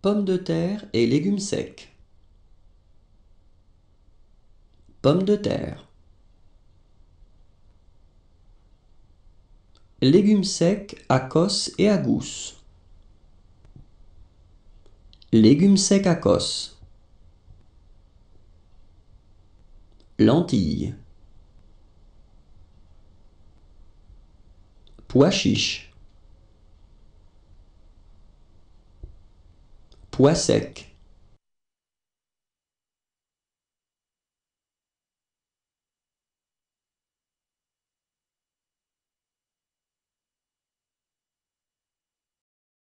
Pommes de terre et légumes secs. Pommes de terre. Légumes secs à cosse et à gousse. Légumes secs à cosse. Lentilles. Pois chiches. Pois secs.